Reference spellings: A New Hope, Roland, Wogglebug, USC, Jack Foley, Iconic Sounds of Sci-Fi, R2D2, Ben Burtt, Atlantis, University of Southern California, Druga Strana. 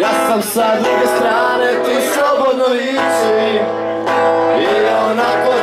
Ja sam sa druge strane, ti slobodno ići I onako